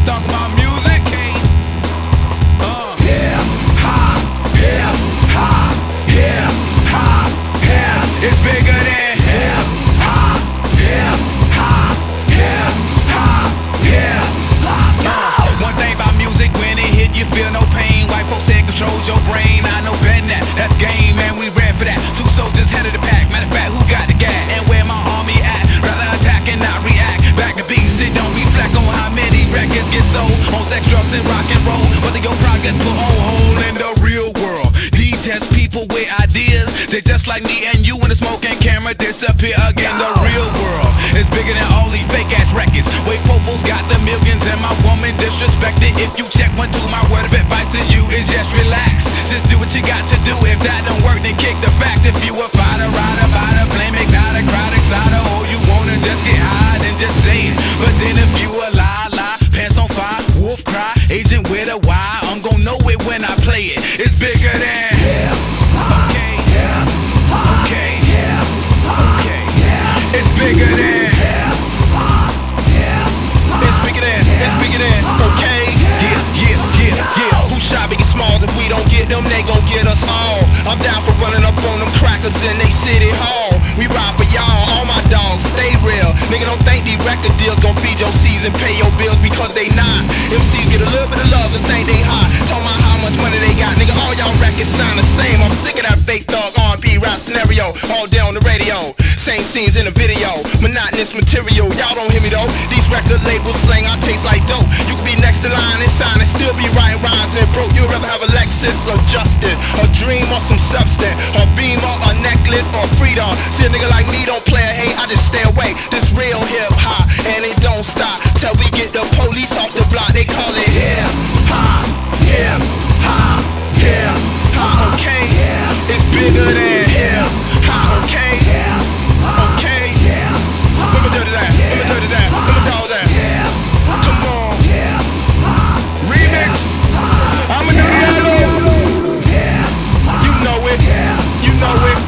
you talk about music? Hip hop, hip hop, hip hop, hip. It's bigger than hip hop, hip hop, hip hop, hip hop. One thing about music, when it hit you feel no pain. White folks said controls your brain. I know better than that. That's game, man. We ran for that. Two soldiers head of the pack. Matter of fact, who got the gas? And where my army at? Rather attack and not react. Back to BC, don't reflect on how many records get sold on sex, drugs, and rock and roll. Whether your progress put on hold in the real world. These test people with ideas. They just like me and you when the smoke and camera disappear again. The real world is bigger than all these fake ass records. Wait, Popo's got the millions and my woman disrespected. If you check 1, 2, my word of advice to you is just relax. Just do what you got to do. If that don't work, then kick the facts. If you a fighter, rider, biter, blame it, not a crowd, excited, or you wanna just get high and just say it. But then if you a lie, pants on fire, wolf cry, agent with a why, I'm gon' know it when I play it. It's bigger than hip hop, okay, hip hop, okay, hip hop, okay, yeah. It's bigger than hip hop, hip hop. It's bigger than, okay, yeah. Who shy big and small? If we don't get them, they gon' get us all. I'm down for running up on them crackers in they city hall. We ride for y'all, all my dogs, stay real. Nigga, don't think these record deals gon' feed your season, pay your bills, because they not. MCs get a little bit of love and think they hot. Told my how much money they got, nigga, all y'all records sound the same. I'm sick of that fake thug R&B rap scenario, all day on the radio. Same scenes in the video, monotonous material, y'all don't hear me though. These record labels slang our taste like dope. You could be next to line and sign and still be writing rhymes and broke. You'd rather have a Lexus or Justin, a dream or some substance, or beam or a necklace or freedom. Nigga like me don't play a hate, I just stay away. This real hip hop, and it don't stop till we get the police off the block. They call it hip hop, hip hop, hip hop. Okay, yeah. It's bigger than hip hop. Okay, yeah. Okay, yeah. Let me do that. Let me do that. Let me do that. Come on. Remix. I'ma do the other. You know it. You know it.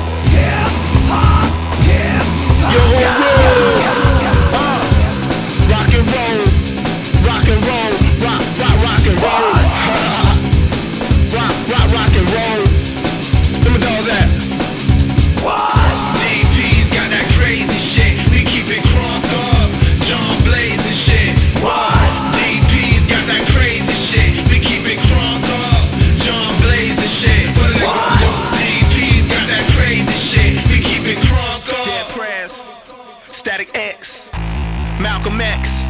Malcolm X.